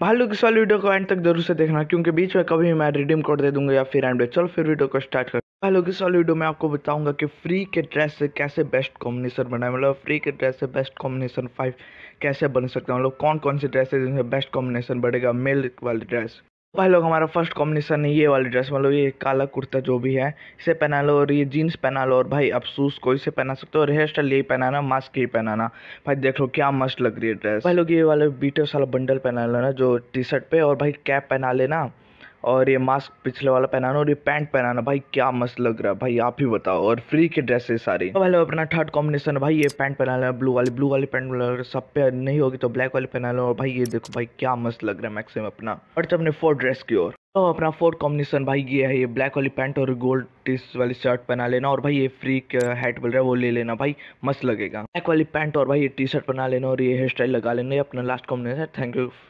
भालू की sol video को एंड तक जरूर से देखना, क्योंकि बीच में कभी मैं रिडीम कोड दे दूंगा या फिर एंड। चलो फिर वीडियो को स्टार्ट कर। भालू की सॉल वीडियो में आपको बताऊंगा कि फ्री के ड्रेस से कैसे बेस्ट कॉम्बिनेशन बनाए, मतलब फ्री के ड्रेस से बेस्ट कॉम्बिनेशन 5 कैसे बन सकता है, मतलब कौन कौन सी ड्रेस है जिनसे बेस्ट कॉम्बिनेशन बढ़ेगा मेल वाली ड्रेस। भाई लोग हमारा फर्स्ट कॉम्बिनेशन है ये वाली ड्रेस, मतलब ये काला कुर्ता जो भी है इसे पहना लो और ये जीन्स पहना लो और भाई आप शूज़ कोई से पहना सकते हो और हेयर स्टाइल यही पहनाना, मास्क यही पहनाना। भाई देख लो क्या मस्त लग रही है ड्रेस। भाई लोग ये वाले बीटर्स वाला बंडल पहना लेना जो टी शर्ट पे, और भाई कैप पहना लेना और ये मास्क पिछले वाला पहनाना और ये पैंट पहनाना। भाई क्या मस्त लग रहा है भाई, आप ही बताओ। और फ्री के ड्रेसेस सारी। तो भाई लोग अपना थर्ड कॉम्बिनेशन भाई ये पैंट पहना लेना, ब्लू वाली पैंट वाला सब पे नहीं होगी तो ब्लैक वाली पहना लो। और भाई ये देखो भाई क्या मस्त लग रहा है मैक्सिमम अपना। और जब अपने फोर्थ ड्रेस की ओर, तो अपना फोर्थ कॉम्बिनेशन भाई ये है, ये ब्लैक वाली पैंट और गोल्ड टीस वाली शर्ट पहना लेना और भाई ये फ्री हैट बोल रहा है वो ले लेना, भाई मस्त लगेगा। ब्लैक वाली पैंट और भाई ये टी शर्ट पहना लेना और ये हेयर स्टाइल लगा लेना, अपना लास्ट कॉम्बिनेशन। Thank you.